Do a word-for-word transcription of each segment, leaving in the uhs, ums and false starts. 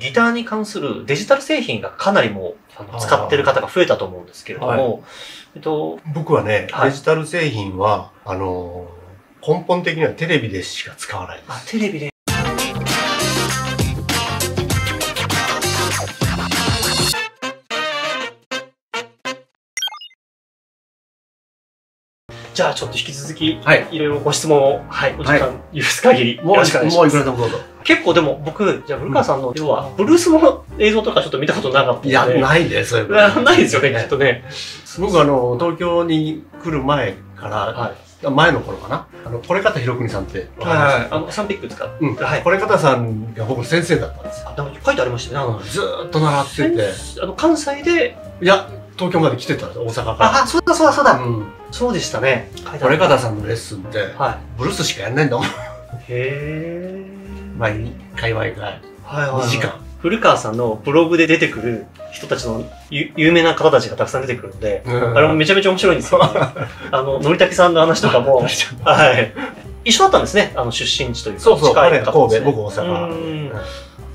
ギターに関するデジタル製品がかなりもうあの使ってる方が増えたと思うんですけれども、えっと、僕はね、はい、デジタル製品は、あの、根本的にはテレビでしか使わないです。あ、テレビで。じゃあちょっと引き続き、はい、いろいろご質問を、はい、お時間許す限り、もうよろしくお願いします。もういくらでもどうぞ。結構でも僕、じゃあ古川さんの、要は、ブルースの映像とかちょっと見たことなかったので。いや、ないで、そういうこと。ないですよね、きっとね。僕、あの、東京に来る前から、前の頃かな。あの、これかたひろくにさんって。はい。あの、サンピックですか。うん。はい。これかたさんが僕先生だったんです。あ、でも書いてありましたね。ずーっと習ってて。あの、関西で、いや、東京まで来てたんです、大阪から。あ、そうだそうだそうだ。そうでしたね。これかたさんのレッスンって、ブルースしかやんないんだもん。へえ。毎日界隈がにじかん、古川さんのブログで出てくる人たちの有名な方たちがたくさん出てくるので、あれもめちゃめちゃ面白いんですよ。あののりたけさんの話とかも、はい、一緒だったんですね。あの出身地というか、そうそう、近い方ですね。神戸、僕大阪。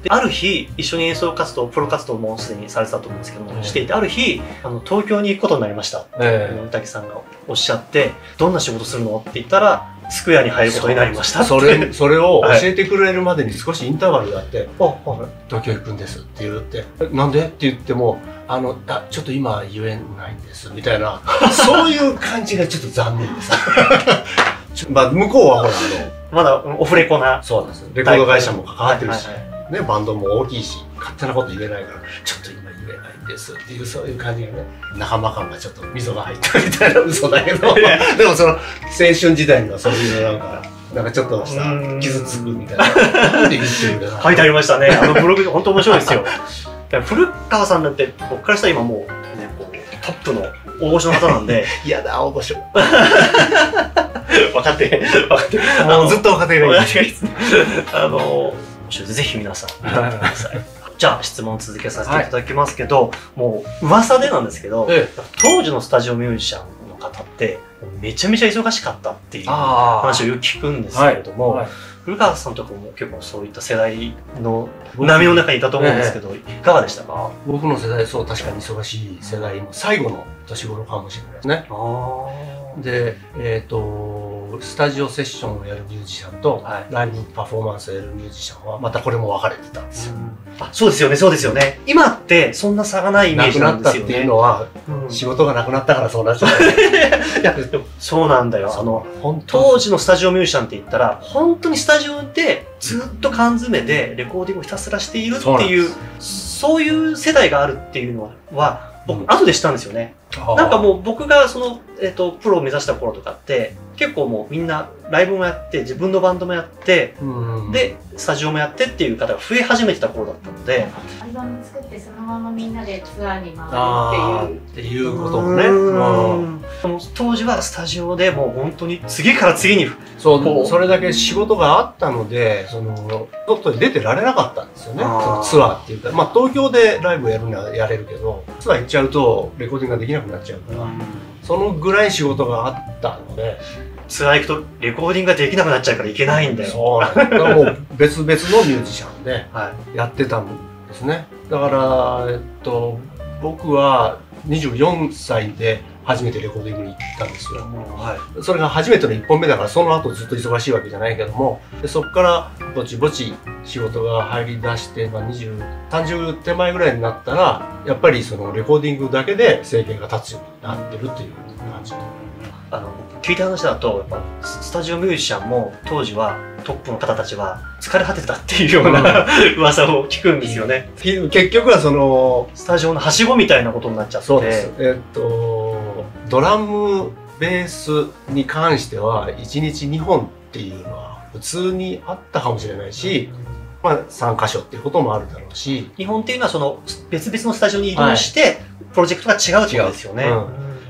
である日一緒に演奏活動、プロ活動もすでにされてたと思うんですけども、していて、ある日あの東京に行くことになりました。のりたけさんがおっしゃって、どんな仕事するのって言ったら。スクエアに入ることになりました。それ、それを教えてくれるまでに少しインターバルがあって、東京行くんですって言って、なんでって言っても、あの、あ、ちょっと今言えないんです、みたいな、そういう感じがちょっと残念です。まあ、向こうはほら、まだオフレコな。そうです。レコード会社も関わってるし、ね、バンドも大きいし、勝手なこと言えないから、ちょっと今言えないんですっていう、そういう感じがね、仲間感がちょっと溝が入ったみたいな嘘だけど、でもその、青春時代にはそういうのなんか、なんかちょっとした、傷つくみたいな、なんで言ってるんだろう。書いてありましたね。あのブログ、本当面白いですよ。古川さんなんて、僕からしたら今もう、ね、こう、トップの大御所の方なんで。いやだ、大御所。分かって、分かって。ずっと分かっている。あの、ぜひ皆さん見てください。じゃあ質問を続けさせていただきますけど、はい、もう噂でなんですけど、ええ、当時のスタジオミュージシャンの方ってめちゃめちゃ忙しかったっていう話をよく聞くんですけれども、はいはい、古川さんとかも結構そういった世代の波の中にいたと思うんですけど、ええ、いかがでしたか？僕の世代、そう、確かに忙しい世代の最後の年頃かもしれないですね。で、えっとスタジオセッションをやるミュージシャンと、はい、ライブパフォーマンスをやるミュージシャンはまたこれも分かれてたんですよ。あ、そうですよね、そうですよね。今ってそんな差がないイメージなんですよね。なくなったっていうのは、うん、仕事がなくなったからそうなっちゃった。いや、そうなんだよ。あの本当当時のスタジオミュージシャンって言ったら本当にスタジオでずっと缶詰でレコーディングをひたすらしているっていう、そういう世代があるっていうのは。僕、後でしたんですよね。なんかもう僕がその、えっと、プロを目指した頃とかって、結構もうみんなライブもやって、自分のバンドもやって、で、スタジオもやってっていう方が増え始めてた頃だったので。アルバム作ってそのままみんなでツアーに回るっていう。っていうこともね。うん。当時はスタジオでもう本当に次から次に。そう、それだけ仕事があったので、その、外に出てられなかったんですよね。ツアーっていうか、まあ東京でライブやるにはやれるけど、ツアー行っちゃうとレコーディングができなくなっちゃうから、うん、そのぐらい仕事があったので、ツアー行くとレコーディングができなくなっちゃうから行けないんだよ。そうなんだ。だからもう別々のミュージシャンでやってたんですね。だから、えっと、僕はにじゅうよんさいで、初めてレコーディングに行ったんですよ。はい、それが初めてのいっぽんめだから、その後ずっと忙しいわけじゃないけども、でそこからぼちぼち仕事が入り出して、まあ、にじゅう、さんじゅう手前ぐらいになったら、やっぱりそのレコーディングだけで生計が立つようになってるっていう感じ。あの聞いた話だと、やっぱスタジオミュージシャンも当時はトップの方たちは疲れ果てたっていうような、うん、噂を聞くんですよね。結局はそのスタジオのはしごみたいなことになっちゃって。そうです。えっとドラムベースに関してはいちにちにほんっていうのは普通にあったかもしれないし、まあ、さんかしょっていうこともあるだろうし、にほんっていうのはその別々のスタジオに移動して、はい、プロジェクトが違うってことですよね。う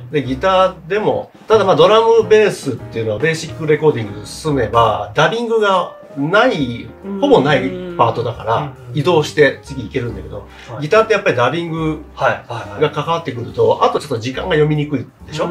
ん、でギターでもただまあドラムベースっていうのはベーシックレコーディングで進めばダビングがないほぼないパートだから移動して次行けるんだけど、ギターってやっぱりダビングが関わってくるとあとちょっと時間が読みにくいでしょ。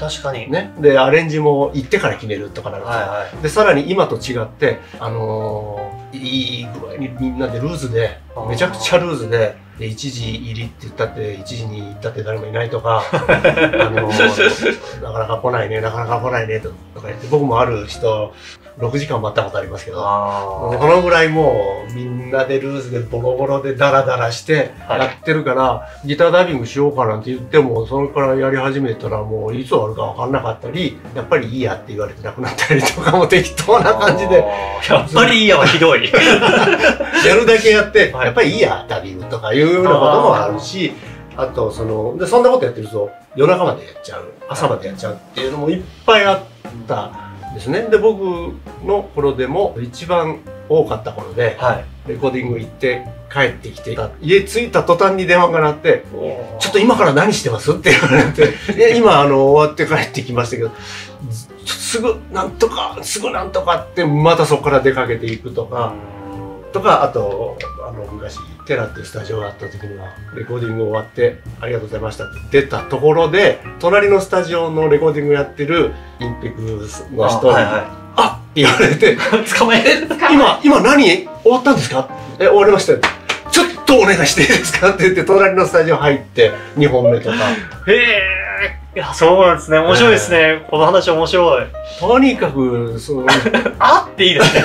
確かにね。でアレンジも行ってから決めるとかなると、でさらに今と違ってあのー、いい具合にみんなでルーズでめちゃくちゃルーズで、で一時入りって言ったって一時に行ったって誰もいないとか、あのなかなか来ないねなかなか来ないねとか言って、僕もある人ろくじかん待ったことありますけど、このぐらいもうみんなでルーズでボロボロでダラダラしてやってるから、はい、ギターダイビングしようかなんて言ってもそれからやり始めたらもういつ終わるか分かんなかったり、やっぱりいいやって言われてなくなったりとかも適当な感じで、やっぱりいいやはひどいやるだけやって、はい、やっぱりいいやダイビングとかいうようなこともあるし、あとそのでそんなことやってると夜中までやっちゃう朝までやっちゃうっていうのもいっぱいあった。ですね、で僕の頃でも一番多かった頃で、はい、レコーディング行って帰ってきて家着いた途端に電話が鳴って「ちょっと今から何してます?」って言われて「今あの終わって帰ってきましたけどすぐなんとかすぐなんとか」ってまたそこから出かけていくとか。とか、あとあの昔テラっていうスタジオがあった時にはレコーディング終わって「ありがとうございました」って出たところで隣のスタジオのレコーディングやってるインペクの人に「あっ!」って言われて「捕まえる?」「今今何終わったんですか?」「え終わりました」「ちょっとお願いしていいですか?」って言って隣のスタジオ入ってにほんめとか。へえ、いや、そうなんですね。面白いですね。えー、この話面白い。とにかく、その、あっていいですね。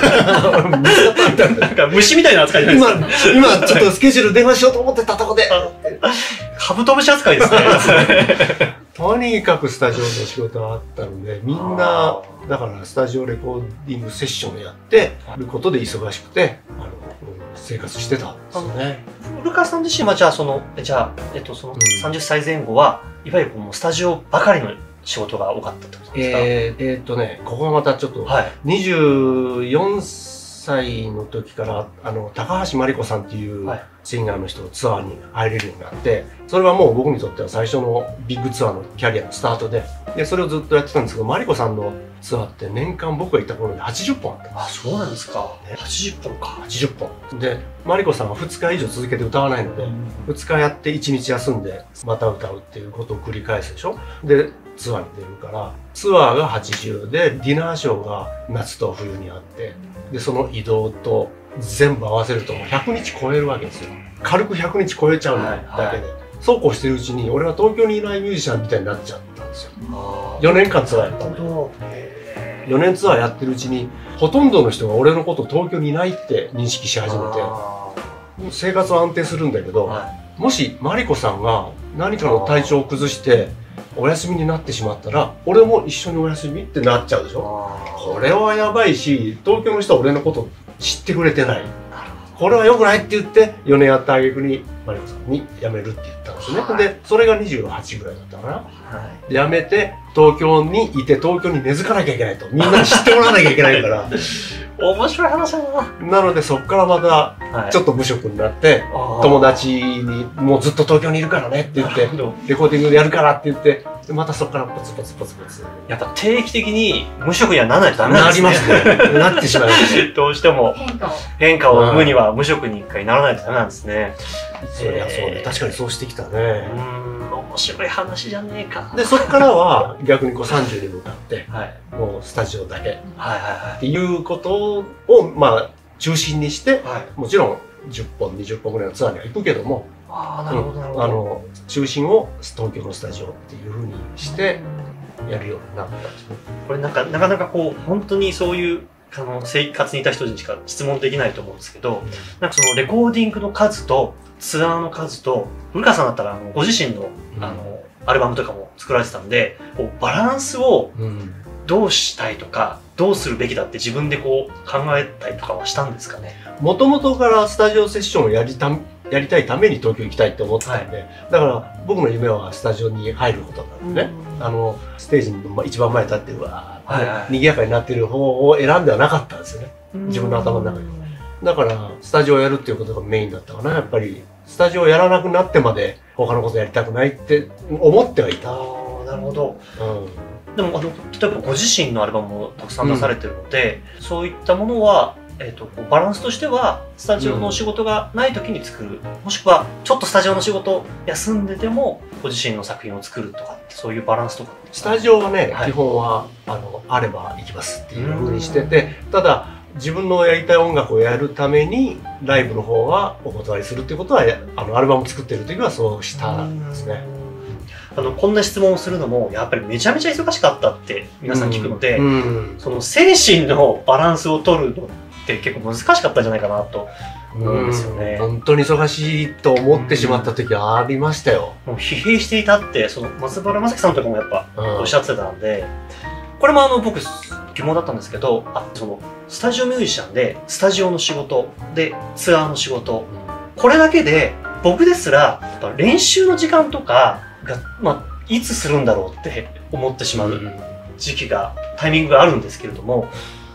なんか虫みたいな扱いですね。今、今ちょっとスケジュール電話しようと思ってたとこで。カブトムシ扱いですね。とにかくスタジオの仕事があったので、みんな、だからスタジオレコーディングセッションをやってることで忙しくて、あの生活してたんですよね。古川さん自身は、じゃあ、その、じゃあ、えっと、そのさんじゅっさいぜん後は、いわゆるこのスタジオばかりの仕事が多かったってことですか？えー、えーっとね、ここがまたちょっと、はい、にじゅうよんさいの時から、あの、高橋真理子さんっていうシンガーの人のツアーに入れるようになって、それはもう僕にとっては最初のビッグツアーのキャリアのスタートで、でそれをずっとやってたんですけど、真理子さんのツアーって年間僕が行った頃にはちじゅっぽんあった。あ、そうなんですか。ね、はちじゅっぽんか。はちじゅっぽん。で、真理子さんはふつかいじょう続けて歌わないので、うん、ふつかやっていちにち休んでまた歌うっていうことを繰り返すでしょ。で、ツアーに出るから、ツアーがはちじゅうで、ディナーショーが夏と冬にあって、で、その移動と全部合わせるともうひゃくにち超えるわけですよ。軽くひゃくにち超えちゃうだけで。はいはい、そうこうしてるうちに、俺は東京にいないミュージシャンみたいになっちゃったんですよ。よねんかんツアーやったんだけど、よねんツアーやってるうちに、ほとんどの人が俺のこと東京にいないって認識し始めて、生活は安定するんだけど、はい、もし真理子さんが何かの体調を崩して、お休みになってしまったら、俺も一緒にお休みってなっちゃうでしょ。これはやばいし、東京の人は俺のこと知ってくれてない。これは良くないって言って、よねんやった挙句に、真理子さんに辞めるって言ったんですね。はい、で、それがにじゅうはちぐらいだったかな。はい、辞めて、東京にいて、東京に根付かなきゃいけないと。みんなに知ってもらわなきゃいけないから。面白い話だな。なので、そっからまた、ちょっと無職になって、はい、友達に、もうずっと東京にいるからねって言って、レコーディングでやるからって言って、でまたそこからポツポツポツポツ。やっぱ定期的に無職にはならないとダメなんですね。なりますね。なってしまいますね。どうしても変化を生むには無職に一回ならないとダメなんですね。そりゃそうね。確かにそうしてきたね。うん、面白い話じゃねえか。で、そこからは逆にこうさんじゅうに向かって、はい、もうスタジオだけっていうことを、まあ、中心にして、はい、もちろんじゅっぽん、にじゅっぽんぐらいのツアーには行くけども、あの中心を東京のスタジオっていうふうにしてやるようになったんですよ。これなんかなかなかこう本当にそういうあの生活にいた人にしか質問できないと思うんですけど、うん、なんかそのレコーディングの数とツアーの数と、古川さんだったらあのご自身の、うん、あのアルバムとかも作られてたんで、こうバランスをどうしたいとか、うん、どうするべきだって自分でこう考えたりとかはしたんですかね。もともとからスタジオセッションをやりたやりたいために東京行きたいって思ってたんで、はい、だから僕の夢はスタジオに入ることなんでね、あのステージの一番前に立ってうわーって賑やかになってる方を選んではなかったんですよね、自分の頭の中に。だからスタジオをやるっていうことがメインだったかな。やっぱりスタジオをやらなくなってまで他のことやりたくないって思ってはいた。あ、なるほど、うん。でもあの例えばご自身のアルバムもたくさん出されてるので、うん、そういったものは、えー、とこうバランスとしてはスタジオの仕事がない時に作る、うん、もしくはちょっとスタジオの仕事休んでてもご自身の作品を作るとか、そういうバランスとか。スタジオはね、はい、基本はあのあれば行きますっていうふうにしてて、ただ自分のやりたい音楽をやるためにライブの方はお断りするっていうことは、あのアルバムを作ってる時はそうしたんですね。あのこんな質問をするのもやっぱりめちゃめちゃ忙しかったって皆さん聞くので、その精神のバランスを取るのって結構難しかったんじゃないかなと思うんですよね。本当に忙しいと思ってしまった時はありましたよ。もう疲弊していたってその松原正樹さんとかもやっぱおっしゃってたんで、これもあの僕疑問だったんですけど、あそのスタジオミュージシャンでスタジオの仕事でツアーの仕事、これだけで僕ですら練習の時間とかが、まあ、いつするんだろうって思ってしまう時期がタイミングがあるんですけれども、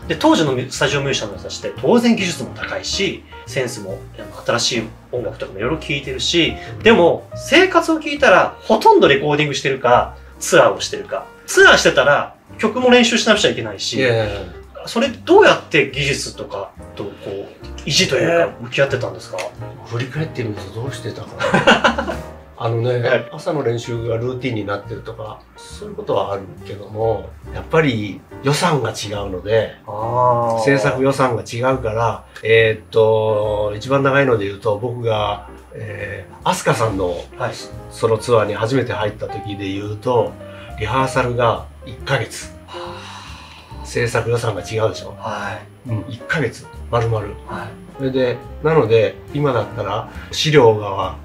で当時のスタジオミュージシャンの人たちって当然技術も高いしセンスも新しい音楽とかもいろいろ聴いてるし、でも生活を聴いたらほとんどレコーディングしてるかツアーをしてるか、ツアーしてたら曲も練習しなくちゃいけないし。それどうやって技術とかとこう維持というか向き合ってたんですか？振り返ってみるとどうしてたかなあのね、はい、朝の練習がルーティンになってるとかそういうことはあるけども、やっぱり予算が違うので、あ制作予算が違うから、えー、っと一番長いので言うと僕が、えー、飛鳥さんのソロツアーに初めて入った時で言うとリハーサルがいっかげつ。制作予算が違うでしょ、はい、うん、いっかげつ丸々、はい、それでなので今だったら資料が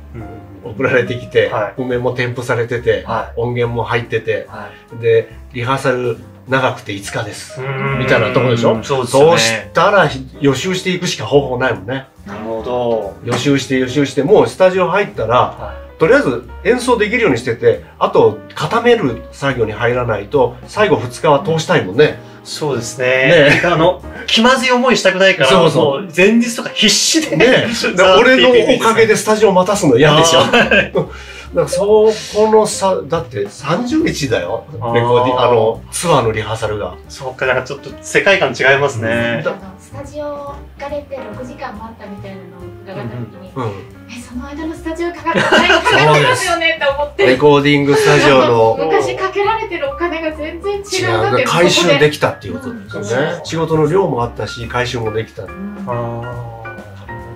送られてきて、はい、譜面も添付されてて、はい、音源も入ってて、はい、でリハーサル長くていつかですみたいなところでしょ。 そうですね、そうしたら予習していくしか方法ないもんね。なるほど。予習して予習してもうスタジオ入ったら、はい、とりあえず演奏できるようにしてて、あと固める作業に入らないと最後ふつかは通したいもんね。そうですね。あの気まずい思いしたくないから、そうそう、前日とか必死でね。俺のおかげでスタジオ待たすの嫌でしょ。だからそこのさ、だってさんじゅうにちだよ、レコーディあのツアーのリハーサルが。そうか、なんかちょっと世界観違いますね。スタジオ疲れてろくじかん待ったみたいなのを伺った時に、うん、その間のスタジオかかってますよねって思って、レコーディングスタジオの昔かけられてるお金が全然違うって回収できたっていうことですよね。仕事の量もあったし回収もできた。ああ、なるほ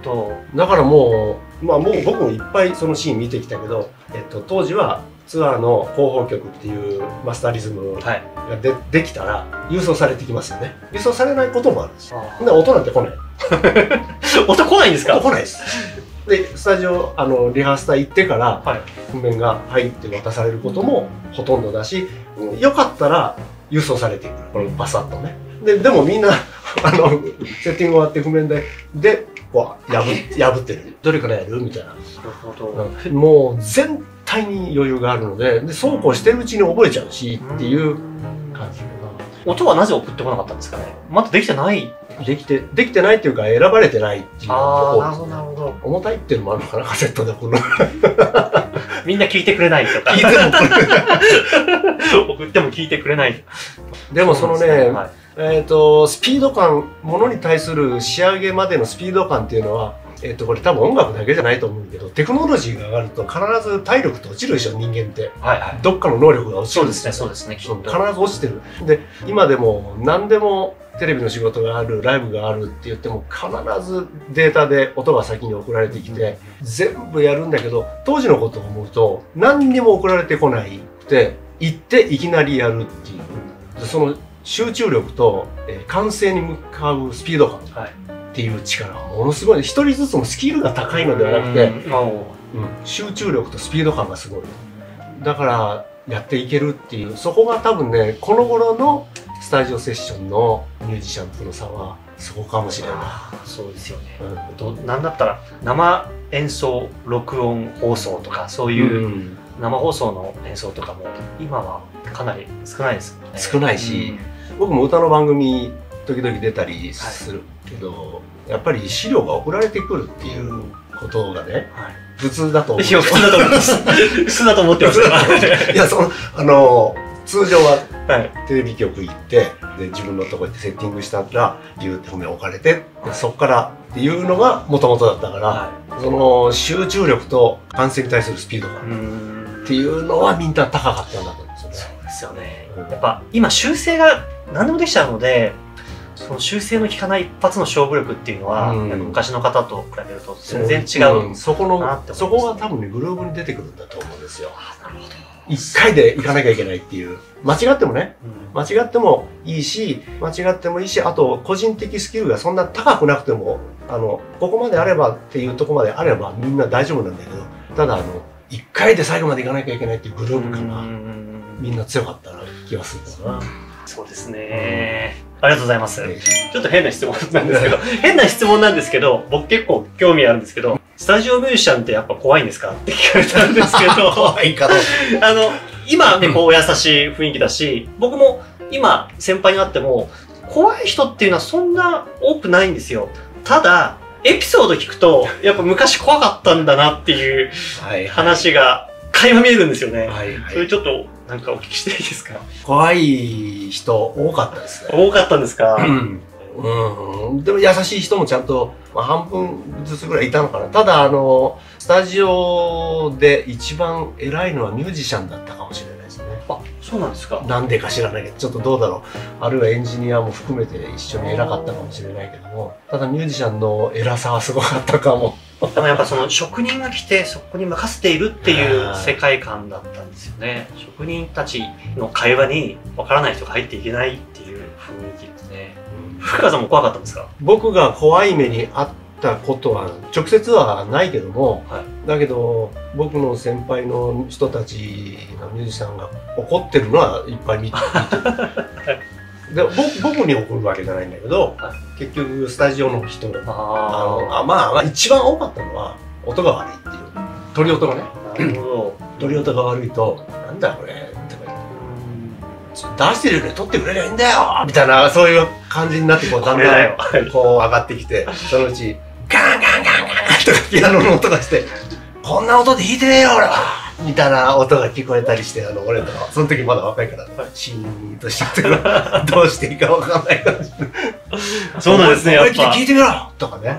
ど。だからもう、まあもう僕もいっぱいそのシーン見てきたけど、えっと当時はツアーの広報曲っていうマスターリズムがでできたら郵送されてきますよね。郵送されないこともあるし、音なんて来ない。音来ないんですか？来ないです。でスタジオあのリハーサル行ってから譜面が入って渡されることもほとんどだし、よかったら郵送されていく、このバサッとね。 で, でもみんなあのセッティング終わって譜面ででこう破破ってるどれからやるみたいな。なるほど。もう全体に余裕があるの で, でそうこうしてるうちに覚えちゃうしっていう感じかな。音はなぜ送ってこなかったんですかね？まだできてない。できてできてないっていうか選ばれてないっていうところ。重たいっていうのもあるのかな、カセットでこのみんな聞いてくれないとか送っても聞いてくれない。でもそのね、はい、えっとスピード感、ものに対する仕上げまでのスピード感っていうのは、えっとこれ多分音楽だけじゃないと思うけど、テクノロジーが上がると必ず体力って落ちるでしょ、人間って。はいはい、どっかの能力が落ちるんですよ。そうですね、そうですね、きっと。必ず落ちてる。で、今でも何でもテレビの仕事がある、ライブがあるって言っても必ずデータで音が先に送られてきて、うん、全部やるんだけど、当時のことを思うと何にも送られてこないって言っていきなりやるっていう。その集中力と、えー、完成に向かうスピード感。はい、っていう力はものすごい、一人ずつのスキルが高いのではなくて、うん、集中力とスピード感がすごい。だからやっていけるっていう、そこが多分ね、この頃のスタジオセッションのミュージシャンとの差はそこかもしれない。そうですよね。うん、なんだったら生演奏録音放送とかそういう生放送の演奏とかも今はかなり少ないですよね。少ないし、うん、僕も歌の番組時々出たりするけど、はい、やっぱり資料が送られてくるっていうことがね、はい、普通だと思う。普通だと思います。普通だと思ってます。いや、そのあの通常はテレビ局行って、はい、で自分のとこ行ってセッティングしたらビューって譜面置かれて、はい、そこからっていうのがもともとだったから、はい、その集中力と完成に対するスピード感っていうのはみんな高かったんだと思うんですよね。そうですよね。うん、やっぱ今修正が何でもできちゃうので。その修正の効かない一発の勝負力っていうのは、うん、昔の方と比べると全然違う、うん、そこのなって思いますね。そこが多分ねグルーブに出てくるんだと思うんですよ。なるほど。いっかいでいかなきゃいけないっていう、間違ってもね、間違ってもいいし、間違ってもいいし、あと個人的スキルがそんな高くなくても、あのここまであればっていうとこまであればみんな大丈夫なんだけど、ただあのいっかいで最後までいかなきゃいけないっていうグループ感がみんな強かったな気がするんだな。そうですね、うん、ありがとうございます、えー、ちょっと変な質問なんですけど変な質問なんですけど僕結構興味あるんですけど、スタジオミュージシャンってやっぱ怖いんですかって聞かれたんですけど怖いかどうかあの今結構お優しい雰囲気だし、うん、僕も今先輩に会っても怖い人っていうのはそんな多くないんですよ。ただエピソード聞くとやっぱ昔怖かったんだなっていう話が垣間見えるんですよね。はい、はい、それちょっとなんかお聞きしていいですか。怖い人多かったですね。多かったんですか。うんうん、でも優しい人もちゃんと、まあ、半分ずつぐらいいたのかな。ただあのスタジオで一番偉いのはミュージシャンだったかもしれないですね。あ、そうなんですか。なんでか知らないけどちょっとどうだろう、あるいはエンジニアも含めて一緒に偉かったかもしれないけども、ただミュージシャンの偉さはすごかったかも。でもやっぱその職人が来てそこに任せているっていう世界観だったんですよね。職人たちの会話にわからない人が入っていけないっていう雰囲気ですね。福川さんも怖かったんですか。僕が怖い目にあったことは直接はないけども、はい、だけど僕の先輩の人たちのミュージシャンが怒ってるのはいっぱい見てるで 僕, 僕に怒るわけじゃないんだけど、はい、結局スタジオの人あのあ、まあ、一番多かったのは音が悪いっていう、鳥音がね。なるほど。鳥音が悪いと「なんだこれ」とか言って。出してるよね、取ってくれりゃいいんだよみたいな、そういう感じになってこうだんだんこう上がってきて、そのうちガンガンガンガンガンとかピアノの音がして「こんな音で弾いてねえよ俺は!」みたいな音が聞こえたりして、あの俺とかその時まだ若いからシーンとしててどうしていいか分かんないかもしれない。そうなんですね。やっぱ聞いてみろとかね、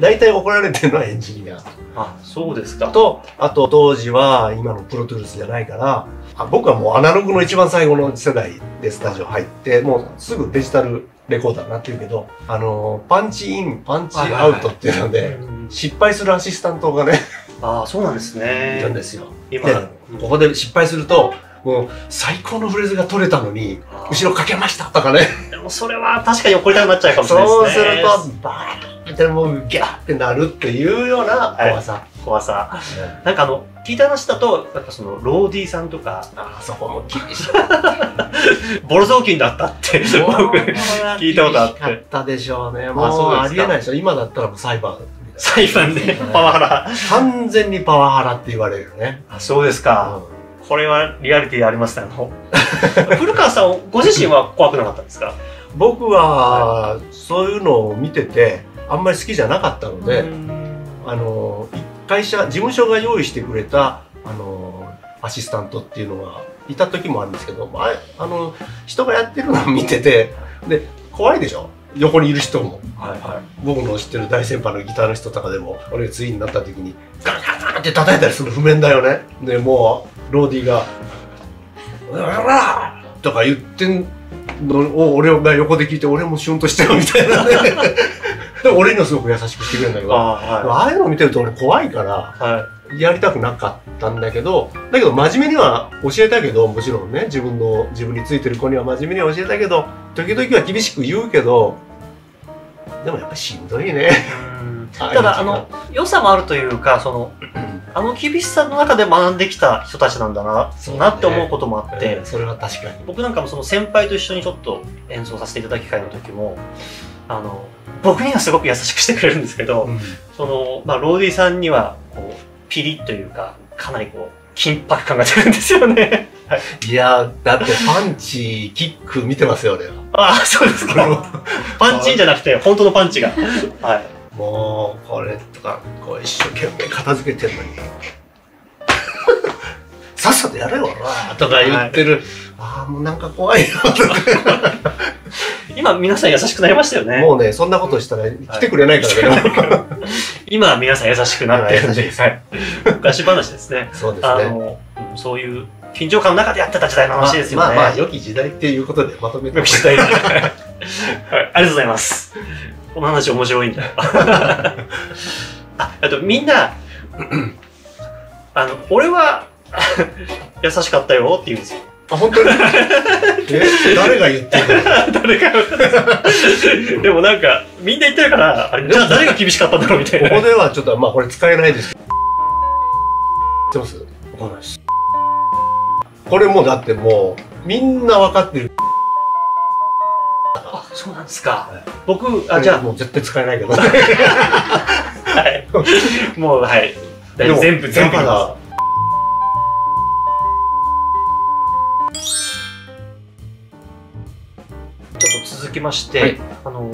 大体怒られてるのはエンジニア。あ、そうですか。とあと当時は今のプロトゥールスじゃないから、あ、僕はもうアナログの一番最後の世代でスタジオ入って、もうすぐデジタルレコーダーになってるけど、あのパンチインパンチアウトっていうので失敗するアシスタントがね、ああそうなんですね、いるんですよ。今ここで失敗するともう最高のフレーズが取れたのに後ろかけましたとかね。でもそれは確かに怒りたくなっちゃうかもしれないですね。そうするとバーッてもうギャーってなるっていうような怖さ、はい、怖さ、うん、なんかあの聞いた話だとやっぱそのローディーさんとか、あそこも厳しいボロ雑巾だったって僕聞いたことあって、厳しかったでしょうね。もうありえないでしょ、今だったらもう裁判裁判でパワハラ、完全にパワハラって言われるよね。あ、そうですか、うん、これはリアリティありましたよ。古川さんご自身は怖くなかったんですか。僕はそういうのを見ててあんまり好きじゃなかったので、あの会社事務所が用意してくれたあのアシスタントっていうのがいた時もあるんですけど、まあ、あの人がやってるのを見てて、で怖いでしょ、横にいる人も。はい、はい、僕の知ってる大先輩のギターの人とかでも、俺がツインになった時にガンガンガンって叩いたりする譜面だよね。でもうローディーが「うら!」とか言ってんのを俺が横で聞いて、俺もシュンとしちゃうみたいなねで俺にはすごく優しくしてくれるんだけど、あ、はい、ああいうのを見てると俺怖いから、はい、やりたくなかったんだけど、だけど真面目には教えたけど、もちろんね自分の自分についてる子には真面目には教えたけど、時々は厳しく言うけど、でもやっぱしんどいね。ただあの良さもあるというか、そのあの厳しさの中で学んできた人たちなんだな、ね、なって思うこともあって、うん、それは確かに僕なんかもその先輩と一緒にちょっと演奏させていただく機会の時も、あの僕にはすごく優しくしてくれるんですけど、うん、そのまあ、ローディーさんにはこうピリッというか、かなりこう緊迫感が出るんですよね。いやだってパンチキック見てますよ俺は。ああ、そうですか。パンチじゃなくて本当のパンチがはい、もうこれとかこう一生懸命片付けてるのにさっさとやれよとか言ってる、はい、ああもうなんか怖いよ今皆さん優しくなりましたよね。もうね、そんなことしたら来てくれないからね。今は皆さん優しくなってるんで、昔話ですね。そうですね。あのそういう緊張感の中でやってた時代の話ですよね。まあ、まあまあ良き時代っていうことでまとめて良き時代、はい、ありがとうございます。この話面白いんだよ。あ、あとみんなあの俺は優しかったよって言うんですよ。あ、本当に。え、誰が言ってるの？誰か。でもなんかみんな言ってるから、あれじゃあ誰が厳しかったんだろうみたいな。ここではちょっとまあこれ使えないです。知ってます？わかんないです。これもだってもうみんな分かってる。あ、そうなんですか。はい、僕あじゃあもう絶対使えないけど。はい。もうはい。全部全部が。続きまして、はい、あの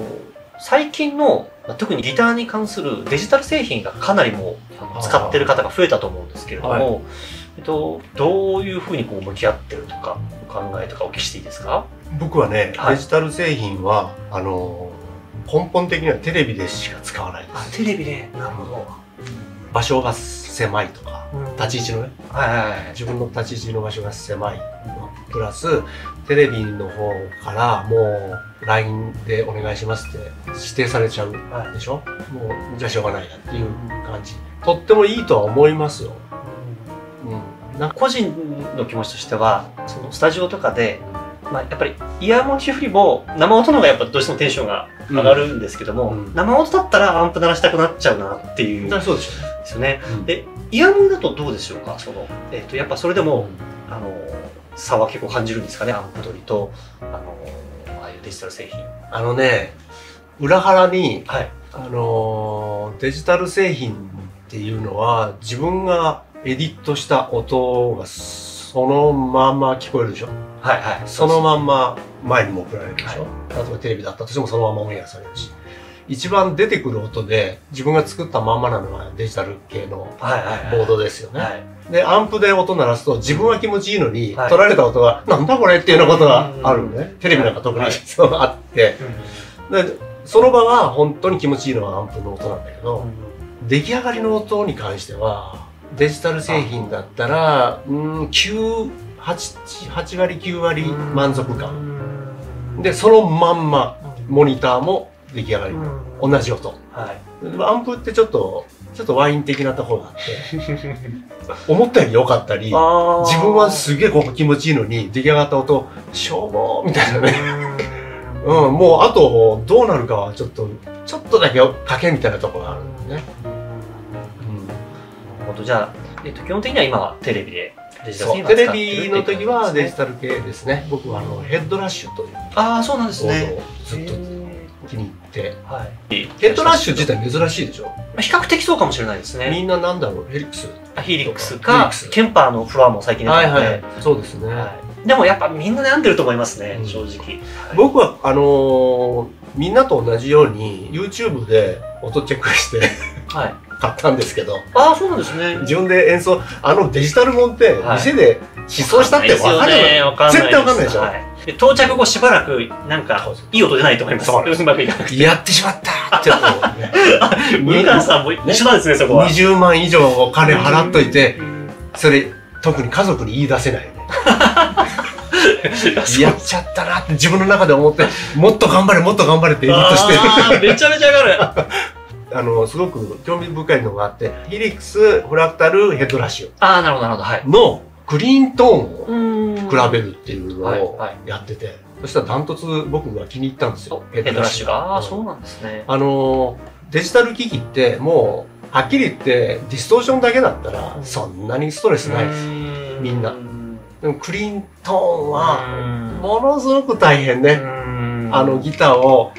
最近の特にギターに関するデジタル製品がかなりもう使ってる方が増えたと思うんですけれども、はい、えっと、どういうふうにこう向き合ってるとかお考えとかお聞きしていいですか？僕はね、はい、デジタル製品はあの根本的にはテレビでしか使わないです。あ、テレビで、なるほど。場所が狭いとか、うん、立ち位置のね、自分の立ち位置の場所が狭い、プラステレビの方からもう ライン でお願いしますって指定されちゃうでしょ、はい、もうじゃあしょうがないなっていう感じ、とってもいいとは思いますよ、うん、なんか個人の気持ちとしてはそのスタジオとかで、まあ、やっぱりイヤモンよりも生音の方がやっぱどうしてもテンションが上がるんですけども、うん、生音だったらアンプ鳴らしたくなっちゃうなっていう、そうでしょうね。ですよね。うん、でイヤモンだとどうでしょうか、その、えー、とやっぱそれでも、うん、あの差は結構感じるんですかね、アンプ取りとあのああいうデジタル製品。あのね、裏腹に、はい、あのデジタル製品っていうのは自分がエディットした音がそのまんま聞こえるでしょ、はいはい、そのまんま前にも送られるでしょ、はい、例えばテレビだったとしてもそのままオンエアされるし、一番出てくる音で自分が作ったまんまなのはデジタル系のボードですよね。でアンプで音鳴らすと自分は気持ちいいのに、はい、取られた音が「なんだこれ」っていうようなことがあるのね。テレビなんか特にそうがあって、はい、でその場は本当に気持ちいいのはアンプの音なんだけど、うん、出来上がりの音に関してはデジタル製品だったらうんはちわりきゅうわり満足感でそのまんまモニターも出来上がりも同じ音、はい、アンプってちょっとちょっとワイン的なところがあって思ったより良かったり自分はすげえここ気持ちいいのに出来上がった音しょうもーみたいなねうん、もうあとどうなるかはちょっとちょっとだけ賭けみたいなところがあるんだよね。じゃあ、えっと、基本的には今はテレビでデジタル系、テレビの時はデジタル系ですね。僕はあのヘッドラッシュという、ああそうなんですね、ずっと気に入って、はい、ヘッドラッシュ自体珍しいでしょ。比較的そうかもしれないですね。みんななんだろう、ヘリックスヘリックスかケンパーのフロアも最近出てるので、そうですね、はい、でもやっぱみんな悩んでると思いますね、うん、正直、はい、僕はあのー、みんなと同じように ユーチューブ で音チェックしてはい買ったんですけど、ああそうなんですね。自分で演奏、あのデジタルもんって店で思想したって分かるの、絶対分かんないでしょ。到着後しばらくなんかいい音出ないと思います。うまくいかなくてやってしまったって思う。みかんさんも一緒なんですね、そこは。にじゅうまん以上お金払っといて、それ特に家族に言い出せない。やっちゃったなって自分の中で思って、もっと頑張れもっと頑張れって言いとしてめちゃめちゃ上がる。あのすごく興味深いのがあって、ヘリックスフラクタルヘッドラッシュ、ああなるほどなるほど、はいのクリーントーンを比べるっていうのをやってて、はいはい、そしたらダントツ僕が気に入ったんですよ、ヘッドラッシュが。ああそうなんですね。あのデジタル機器ってもうはっきり言ってディストーションだけだったらそんなにストレスないです、みんな。でもクリーントーンはものすごく大変ね。あのギターを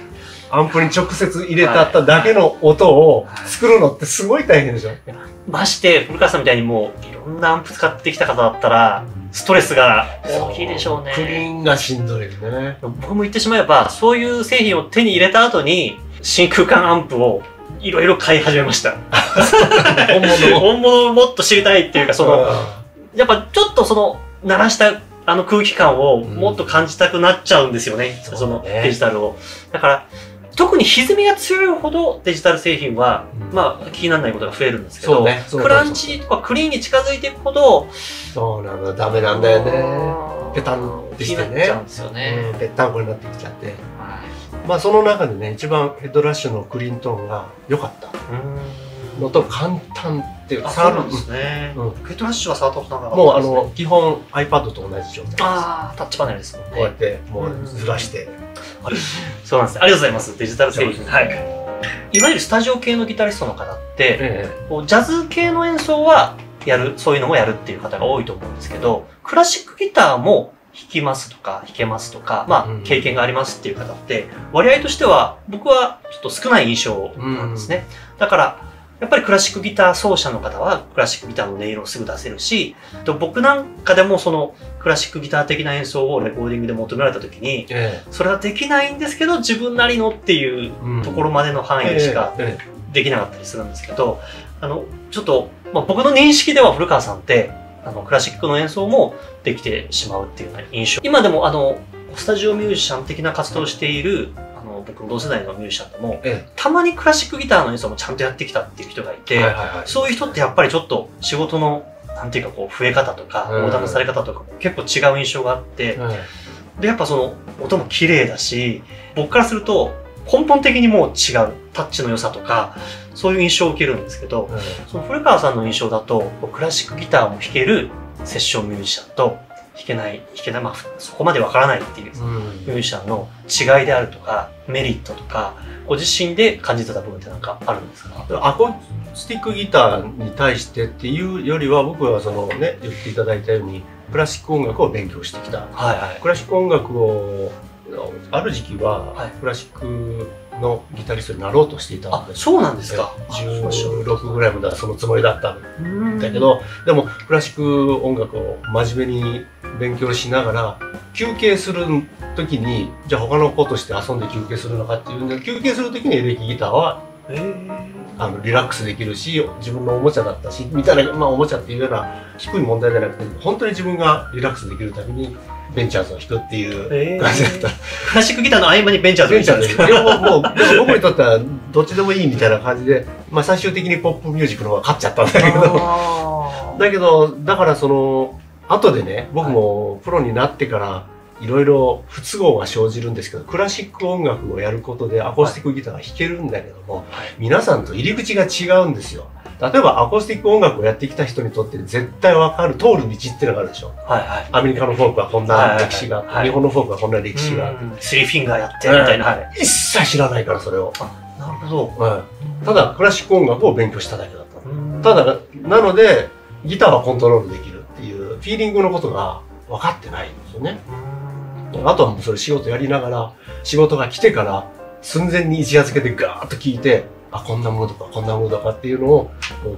アンプに直接入れたっただけの音を作るのってすごい大変でしょ。まして古川さんみたいにもういろんなアンプ使ってきた方だったらストレスが大きいでしょうね。クリーンがしんどいよね。僕も言ってしまえばそういう製品を手に入れた後に真空管アンプをいろいろ買い始めました。本物を本物をもっと知りたいっていうか、そのやっぱちょっとその鳴らしたあの空気感をもっと感じたくなっちゃうんですよね、そのデジタルを。だから特に歪みが強いほどデジタル製品は、うん、まあ気にならないことが増えるんですけど、ね、クランチとかクリーンに近づいていくほどそうなんだ、ダメなんだよね、ペタンってしてね、ぺったんこになってきちゃって、はい、まあその中でね一番ヘッドラッシュのクリーントーンが良かったのと簡単っていう触るんですね。ヘッドラッシュは触ったことなかったですね。もうあの基本 iPad と同じ状態です。ああ、タッチパネルですもんね。こうやってもうずらして。そうなんですね。ありがとうございます。デジタル製品。はい。いわゆるスタジオ系のギタリストの方って、ジャズ系の演奏はやる、そういうのもやるっていう方が多いと思うんですけど、クラシックギターも弾きますとか弾けますとか、まあ経験がありますっていう方って割合としては僕はちょっと少ない印象なんですね。だから。やっぱりクラシックギター奏者の方はクラシックギターの音色をすぐ出せるし、僕なんかでもそのクラシックギター的な演奏をレコーディングで求められた時に、それはできないんですけど自分なりのっていうところまでの範囲しかできなかったりするんですけど、あのちょっと、まあ、僕の認識では古川さんってあのクラシックの演奏もできてしまうっていうような印象。今でもあのスタジオミュージシャン的な活動をしている僕の同世代のミュージシャンでも、ええ、たまにクラシックギターの演奏もちゃんとやってきたっていう人がいて、そういう人ってやっぱりちょっと仕事のなんていうかこう増え方とか横断、うん、のされ方とかも結構違う印象があって、うん、でやっぱその音も綺麗だし、僕からすると根本的にもう違うタッチの良さとかそういう印象を受けるんですけど、うん、その古川さんの印象だとクラシックギターも弾けるセッションミュージシャンと弾けない、弾けない、まあ、そこまでわからないっていうミュージシャンの違いであるとか、メリットとか、ご自身で感じてた部分ってなんかあるんですか？アコースティックギターに対してっていうよりは、僕はそのね、言っていただいたように、クラシック音楽を勉強してきた。はいはい、クラシック音楽を、ある時期は、クラシックのギタリストになろうとしていたので、はい、そうなんですか。じゅうろくぐらいまではそのつもりだったんだけど、でも、クラシック音楽を真面目に、勉強しながら休憩する時にじゃあ他の子として遊んで休憩するのかっていうんで、休憩する時にエレキギターはあのリラックスできるし、自分のおもちゃだったしみたいな、まあ、おもちゃっていうような低い問題じゃなくて本当に自分がリラックスできるためにベンチャーズを弾くっていう感じだった。クラシックギターの合間にベンチャーズを弾くんですか？でももう僕にとってはどっちでもいいみたいな感じで、まあ、最終的にポップミュージックの方が勝っちゃったんだけどだけどだからその。後でね、僕もプロになってからいろいろ不都合が生じるんですけど、クラシック音楽をやることでアコースティックギターが弾けるんだけども、はい、皆さんと入り口が違うんですよ。例えばアコースティック音楽をやってきた人にとって絶対わかる通る道ってのがあるでしょ。はい、はい、アメリカのフォークはこんな歴史があって、はいはい、日本のフォークはこんな歴史があって、スリーフィンガーやってみたいな、はい、一切知らないからそれを。なるほど、はい、ただクラシック音楽を勉強しただけだった。ただなのでギターはコントロールできる。フィーリングのことが分かってないんですよね。あとはもうそれ仕事やりながら、仕事が来てから寸前に一夜漬けでガーッと聞いて、あ、こんなものとかこんなものとかっていうのを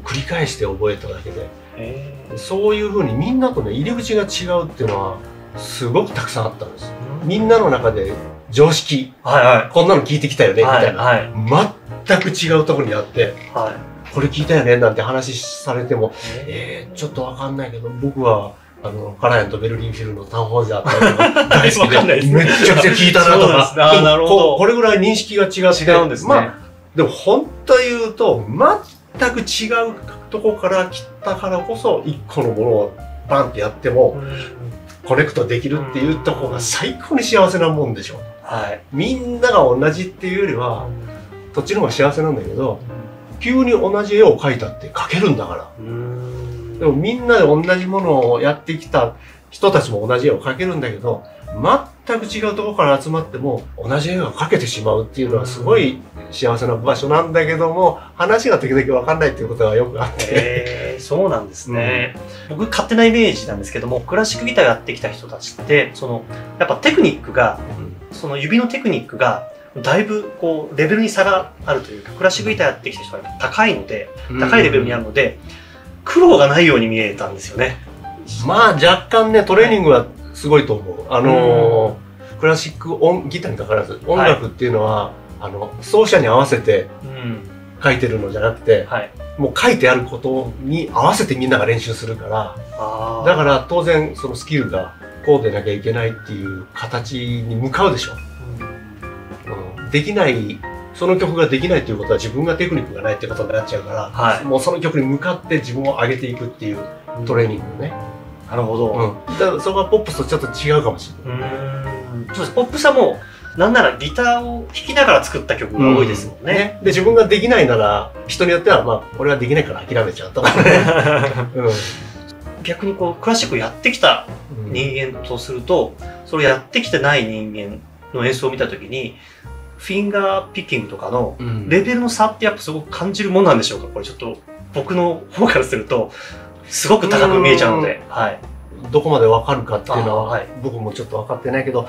繰り返して覚えただけで、そういうふうにみんなとね、入り口が違うっていうのはすごくたくさんあったんです。みんなの中で常識、はいはい、こんなの聞いてきたよねみたいな、はいはい、全く違うところにあって。はい、これ聞いたよねなんて話されても、えー、ちょっとわかんないけど、僕はあのカラヤンとベルリンフィルのタウンホージャーとか大好きでめちゃくちゃ聞いたなとか、なるほど、これぐらい認識が違って違うんですね。まあでも本当言うと全く違うとこから来たからこそ一個のものをバンってやってもコネクトできるっていうとこが最高に幸せなもんでしょ。はい、みんなが同じっていうよりはどっちの方が幸せなんだけど。急に同じ絵を描いたって描けるんだから。でもみんなで同じものをやってきた人たちも同じ絵を描けるんだけど、全く違うところから集まっても同じ絵が描けてしまうっていうのはすごい幸せな場所なんだけども、話が時々分かんないっていうことがよくあって、えー、そうなんですね。うん、僕勝手なイメージなんですけども、クラシックギターやってきた人たちってそのやっぱテクニックが、うん、その指のテクニックがだいぶこうレベルに差があるというか、クラシックギターやってきた人が高いので、高いレベルにあるので苦労がないように見えたんですよね。まあ若干ね、トレーニングはすごいと思う。あのー、クラシック音ギターにかかわらず音楽っていうのは、はい、あの奏者に合わせて書いてるのじゃなくて、はい、もう書いてあることに合わせてみんなが練習するから、だから当然そのスキルがこうでなきゃいけないっていう形に向かうでしょ。できない、その曲ができないということは自分がテクニックがないってことになっちゃうから、はい、もうその曲に向かって自分を上げていくっていうトレーニングね。なるほど、うん、だからそこはポップスとちょっと違うかもしれない。うん、そうです。ポップスはもうなんならギターを弾きながら作った曲が多いですもんね。うん、ね、で自分ができないなら人によっては、まあ、俺はできないから諦めちゃったとかね。うん、逆にこうクラシックをやってきた人間とすると、それをやってきてない人間の演奏を見た時にフィンガーピッキングとかのレベルの差ってやっぱすごく感じるもんなんでしょうか。これちょっと僕の方からするとすごく高く見えちゃうので、はい、どこまで分かるかっていうのは、はい、僕もちょっと分かってないけど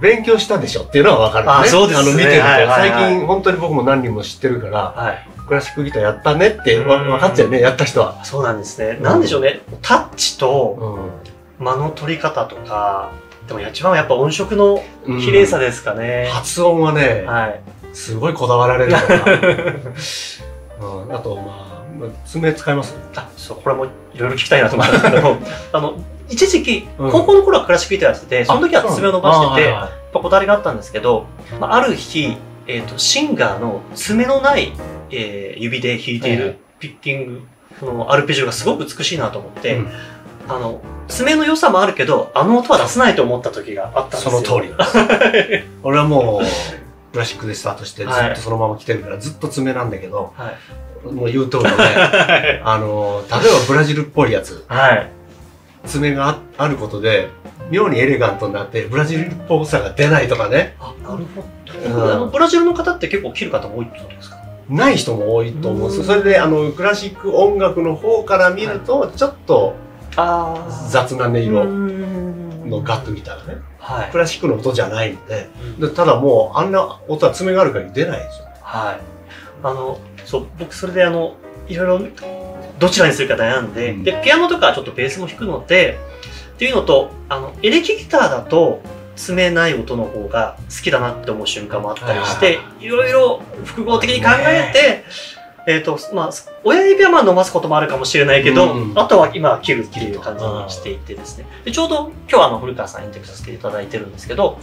勉強したでしょっていうのは分かるね。そうですね。あの見てると最近本当に僕も何人も知ってるから、はい、クラシックギターやったねって分かっちゃうね、やった人は。そうなんですね、うん、なんでしょうね、タッチと間の取り方とか。でも一番はやっぱ音色の綺麗さですかね、うん、発音はね、はい、すごいこだわられるから、うん、あとまあ爪使います、ね、あ、そう、これもいろいろ聞きたいなと思ったんですけどあの一時期高校の頃はクラシックギターやってて、その時は爪を伸ばしててこだわりがあったんですけど、まあ、ある日、えー、とシンガーの爪のない、えー、指で弾いているピッキング、えー、のアルペジオがすごく美しいなと思って。うん、あの爪の良さもあるけどあの音は出せないと思った時があったんですよ。その通りです俺はもうクラシックでスタートしてずっとそのまま来てるから、はい、ずっと爪なんだけど、はい、もう言う通りのねあの例えばブラジルっぽいやつ、はい、爪が あ, あることで妙にエレガントになってブラジルっぽさが出ないとかね。あ、なるほど、うん、ブラジルの方って結構切る方も多いってことですか。ない人も多いと思うんですよ。それであのクラシック音楽の方から見ると、はい、ちょっと雑な音色のガッとギターがね、はい、クラシックの音じゃないんで、うん、ただもうあんな音は爪があるから出ないですよ、ね、はい、あのそう、僕それであのいろいろどちらにするか悩んで、うん、でピアノとかちょっとベースも弾くのでっていうのと、あのエレキギターだと爪ない音の方が好きだなって思う瞬間もあったりして、はい、いろいろ複合的に考えて。ね、えとまあ、親指はまあ伸ばすこともあるかもしれないけど、うん、うん、あとは今は切るっていう感じにしていてですね、でちょうど今日あの古川さんインタビューさせていただいてるんですけど、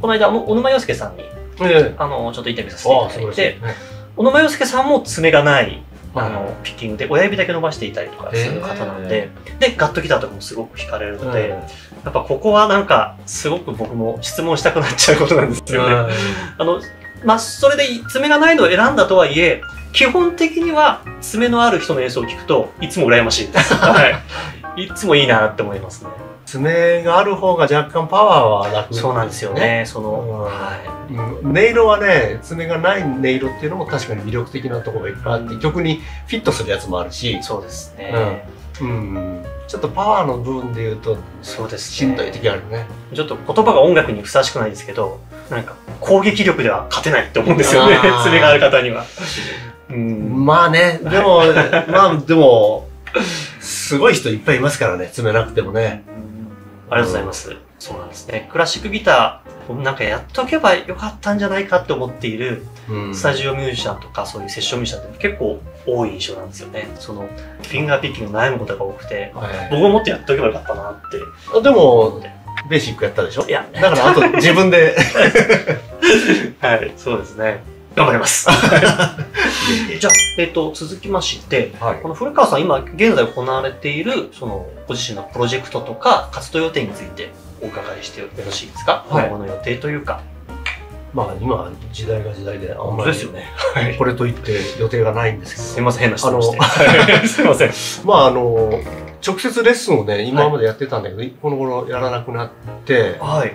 この間小沼洋介さんに、えー、あのちょっとインタビューさせていただいて、小沼洋介さんも爪がないあのピッキングで親指だけ伸ばしていたりとかする方なんで、えー、でガッとギターとかもすごく惹かれるので、えー、やっぱここはなんかすごく僕も質問したくなっちゃうことなんですよね。あのまあ、それで爪がないのを選んだとはいえ基本的には爪のある人の演奏を聞くといつも羨ましいです、はい、いつもいいなって思いますね。爪がある方が若干パワーは楽、ね、そうなんですよね。その音色はね、爪がない音色っていうのも確かに魅力的なところがいっぱいあって、うん、曲にフィットするやつもあるし。そうですね、うん、うん、ちょっとパワーの部分でいうとそうです、ね、しんどい時あるね。ちょっと言葉が音楽にふさわしくないですけど、なんか攻撃力では勝てないと思うんですよね爪がある方には。うん、まあね、でも、まあでも、すごい人いっぱいいますからね、爪なくてもね。ありがとうございます。うん、そうなんですね。クラシックギター、なんかやっとけばよかったんじゃないかって思っている、スタジオミュージシャンとか、そういうセッションミュージシャンって結構多い印象なんですよね。その、フィンガーピッキング悩むことが多くて、はい、僕ももっとやっとけばよかったなって。あ、でも、ベーシックやったでしょ？いや、だからあと自分で。はい、そうですね。頑張ります。じゃあ、えっと、続きまして、はい、この古川さん、今現在行われているそのご自身のプロジェクトとか活動予定についてお伺いしてよろしいですか。はい、今後の予定というか。まあ今時代が時代であんまりですよね。はい、これといって予定がないんですけど。すみません、変な質問して。すみません。まああの直接レッスンをね今までやってたんだけど、はい、この頃やらなくなって、はい、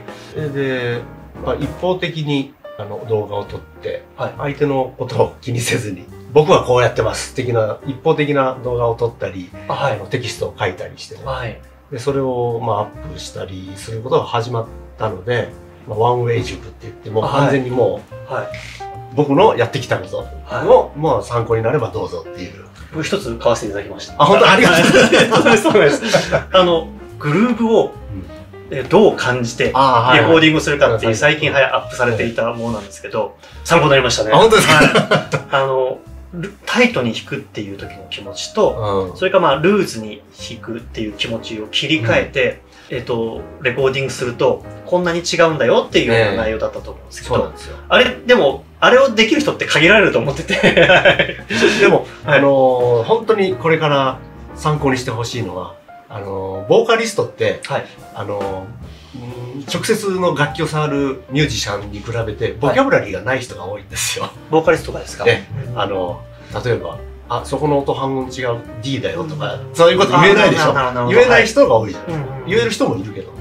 で、まあ、一方的に。あの動画を撮って、はい、相手のことを気にせずに僕はこうやってます的な一方的な動画を撮ったり、はい、あのテキストを書いたりして、ね、はい、でそれをまあアップしたりすることが始まったので、まあ、ワンウェイ塾って言ってもう完全にもう、はいはい、僕のやってきたことを、はい、まあ参考になればどうぞっていう僕一つ買わせていただきました。あ、本当ありがとうございます。そうです、あのグルーヴを、うんどう感じてレコーディングするかっていう最近はやアップされていたものなんですけど参考になりましたね。本当ですか。はい、あのタイトに弾くっていう時の気持ちと、うん、それからまあルーズに弾くっていう気持ちを切り替えて、うん、えっとレコーディングするとこんなに違うんだよっていうような内容だったと思うんですけど、ね、あれでもあれをできる人って限られると思っててでも、はい、あのー、本当にこれから参考にしてほしいのはあのー、ボーカリストって、はい、あのー、直接の楽器を触るミュージシャンに比べてボキャブラリーがない人が多いんですよ。はい、ボーカリストがですかね、あのー、例えば「あそこの音半音違う D だよ」とか、うん、そういうこと言えないでしょ。言えない人が多いじゃないですか。言える人もいるけども、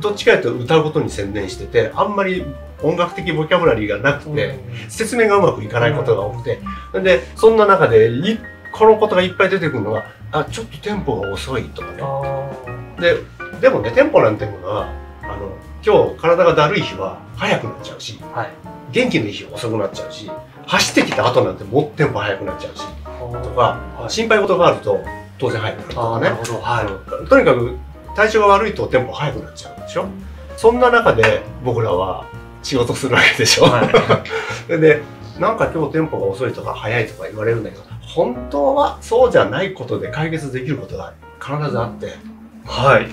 どっちかというと歌うことに専念してて、あんまり音楽的ボキャブラリーがなくて、うん、説明がうまくいかないことが多くて、うん、でそんな中でこのことがいっぱい出てくるのは「あちょっとテンポが遅い」とかね。ででもね、テンポなんていうのはあの今日体がだるい日は速くなっちゃうし、はい、元気のいい日は遅くなっちゃうし、走ってきた後なんてもっとテンポ速くなっちゃうしとか、はい、心配事があると当然速くなるとかね。はい、とにかく体調が悪いとテンポ速くなっちゃうでしょ。そんな中で僕らは仕事するわけでしょ。はい、でなんか今日テンポが遅いとか速いとか言われるんだけど、本当はそうじゃないことで解決できることが必ずあって、はい、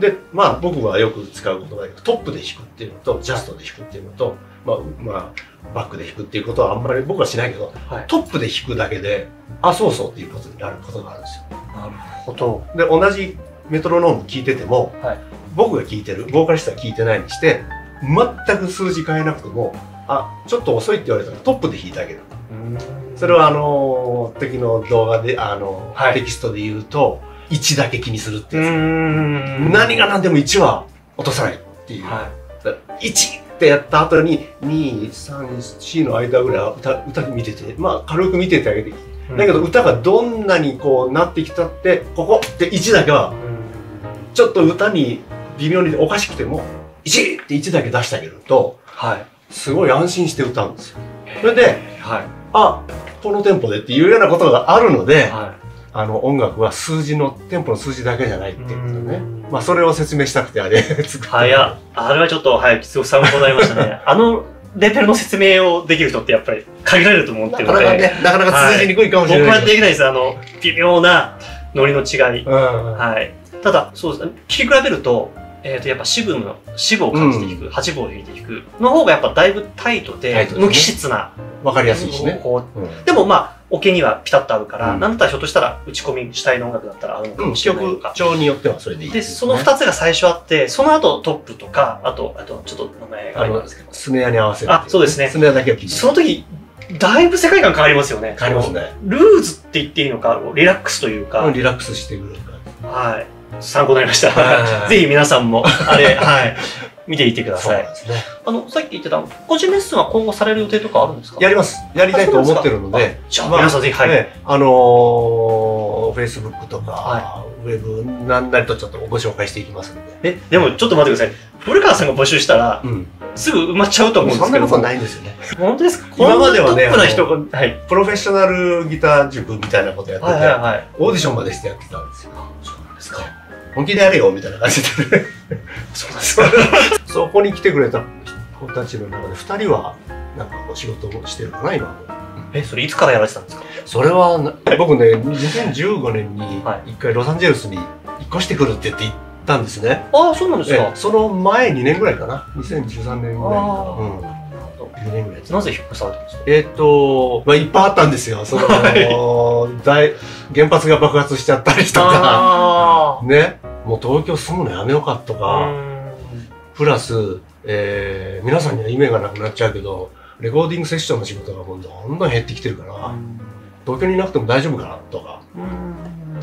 でまあ僕はよく使うことがトップで弾くっていうのとジャストで弾くっていうのと、まあ、まあ、バックで弾くっていうことはあんまり僕はしないけど、はい、トップで弾くだけであそうそうっていうことになることがあるんですよ。なるほど。で同じメトロノーム聴いてても、はい、僕が聴いてるボーカリストは聴いてないにして全く数字変えなくてもあちょっと遅いって言われたらトップで弾いてあげる。それはあの時の動画であの、はい、テキストで言うといちだけ気にするってやつ。何が何でもいちは落とさないっていう、はい、いちってやった後ににさんしの間ぐらいは 歌, 歌見てて、まあ、軽く見ててあげて、うん、だけど歌がどんなにこうなってきたってここっていちだけはちょっと歌に微妙におかしくてもいちっていちだけ出してあげると、はい、すごい安心して歌うんですよ。それで、はい、あこのテンポでっていうようなことがあるので、はい、あの音楽は数字のテンポの数字だけじゃないっていうことね。まあそれを説明したくてあれ作った。早あれはちょっと早くすごく参考になりましたね。あのレベルの説明をできる人ってやっぱり限られると思ってるので、なかなかね、なかなか通じにくいかもしれない。僕はできないです。あの微妙なノリの違い。はい。ただそうですね。聞き比べると。えとやっぱ四分の四分を感じて弾く、はちぶを弾いて弾くの方がやっぱだいぶタイトで無機質な、分かりやすいしね。でもまあオケにはピタッと合うから、なんだったらひょっとしたら打ち込み主体の音楽だったら合うのかもしれないとか、調によってはそれでいい。でそのふたつが最初あって、その後トップとか、あとあとちょっと名前があるんですけどスネアに合わせる。あそうですね、スネアだけを聴いてその時だいぶ世界観変わりますよね。変わりますね。ルーズって言っていいのか、リラックスというか、リラックスしてくるからはい参考になりました。ぜひ皆さんもあれ、はい、見ていってください。あのさっき言ってた個人レッスンは今後される予定とかあるんですか？やります。やりたいと思ってるので、じゃあ皆さんぜひはい、あのフェイスブックとかウェブなんなりとちょっとご紹介していきますので。えでもちょっと待ってください。古川さんが募集したらすぐ埋まっちゃうと思うんですけど。そんなことないんですよね。本当ですか？今まではね、プロフェッショナルギター塾みたいなことやってて、オーディションまでしてやってたんですよ。そうなんですか。本気でやれよみたいな感じでそこに来てくれた子たちの中でふたりはなんかお仕事をしてるかな今。えそれいつからやられてたんですか？それは僕ねにせんじゅうごねんにいっかいロサンゼルスに引っ越してくるって言って行ったんですね。ああそうなんですか。その前にねんぐらいかな、にせんじゅうさんねんぐらいかな。なぜ引っ越されたんですか？えっと、まあ、いっぱいあったんですよ。その、大、原発が爆発しちゃったりとか、ね、もう東京住むのやめようかとか、プラス、えー、皆さんには夢がなくなっちゃうけど、レコーディングセッションの仕事がもうどんどん減ってきてるから、東京にいなくても大丈夫かなとか、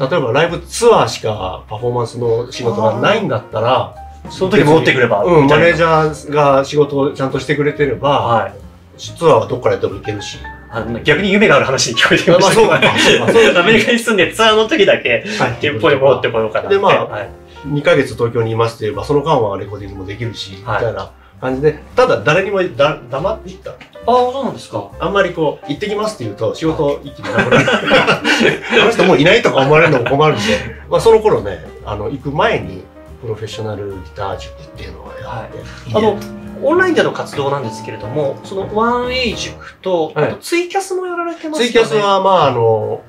例えばライブツアーしかパフォーマンスの仕事がないんだったら、その時戻ってくれば、うん、マネージャーが仕事をちゃんとしてくれてれば、はい、ツアーはどこからやっても行けるし、あの逆に夢がある話に聞こえてきました。アメリカに住んでツアーの時だけ店舗に戻ってこようかな。でまあ、はい、にかげつ東京にいますといえばその間はレコーディングもできるし、はい、みたいな感じで、ただ誰にもだ黙って行った。ああそうなんですか。あんまりこう行ってきますって言うと仕事一気になくなる。あの人もういないとか思われるのも困るんで、まあその頃ね、あの行く前に。プロフェッショナルギター塾っていうのをやって、はい、あのオンラインでの活動なんですけれども、そのワンエイ塾と、はい、あとツイキャスもやられてますよね。ツイキャスはまああの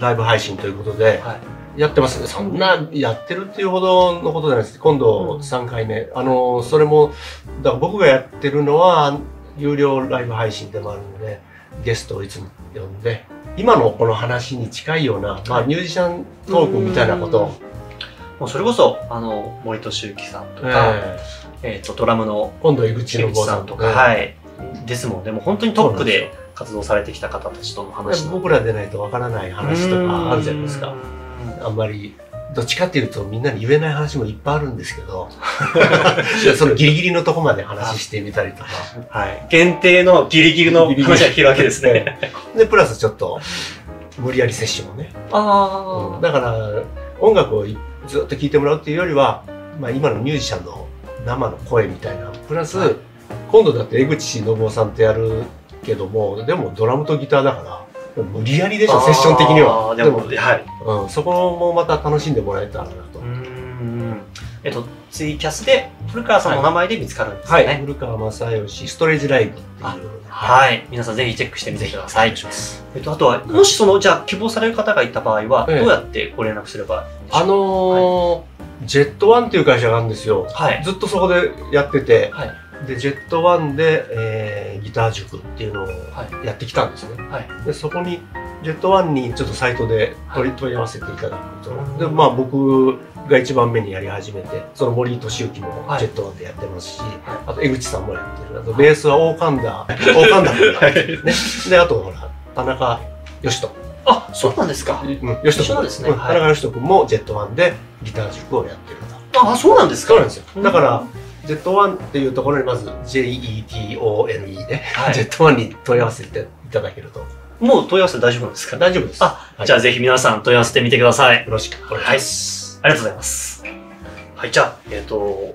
ライブ配信ということで、はい、やってますね。そんなやってるっていうほどのことじゃないです。今度さんかいめ、うん、あのそれもだから僕がやってるのは有料ライブ配信でもあるので、ゲストをいつも呼んで、今のこの話に近いような、まあ、ミュージシャントークみたいなことを。もうそれこそあの森戸周樹さんとか、えー、えとドラムの今度江口の坊さんとか、はい、ですもんね。もう本当にトップで活動されてきた方たちとの話の、僕らでないとわからない話とかあるじゃないですか。んあんまりどっちかっていうとみんなに言えない話もいっぱいあるんですけどそのギリギリのとこまで話してみたりとかはい、限定のギリギリの話が聞けるわけですねでプラスちょっと無理やりセッションをねあ、うん、だから音楽をずっと聴いてもらうっていうよりは、まあ、今のミュージシャンの生の声みたいなプラス、はい、今度だって江口信夫さんとやるけども、でもドラムとギターだから無理やりでしょセッション的には。でも、はい、うん、そこもまた楽しんでもらえたらなと。うん、えっと、ツイキャスで古川さんの名前で見つかるんですね。はい、古川正義ストレージライブっていう。はい、皆さんぜひチェックしてみてください。えっと、あとは、もしその、じゃあ希望される方がいた場合は、どうやってご連絡すればいいでしょうか？あのー、ジェットワンっていう会社があるんですよ。はい、ずっとそこでやってて、はい、で、ジェットワンで、えー、ギター塾っていうのをやってきたんですね。はいはい、で、そこに、ジェットワンにちょっとサイトで取り問い合わせていただくと。はい、で、まあ僕が一番目にやり始めて、その森俊之もジェットワンでやってますし、はい、あと江口さんもやってる。あとベースは大神田、大神田君がね。で、あとほら、田中義人。あ、そうなんですか。うん、義人君ですね。田中義人君もジェットワンでギター塾をやってる方。あ、そうなんですか。そうなんですよ。だから、ジェットワンっていうところにまず ジェイイーティーオーエヌイー で、ジェットワンに問い合わせていただけると。もう問い合わせ大丈夫なんですか？大丈夫です。あ、じゃあぜひ皆さん問い合わせてみてください。よろしくお願いします。ありがとうございます。はい、じゃあ、えっと、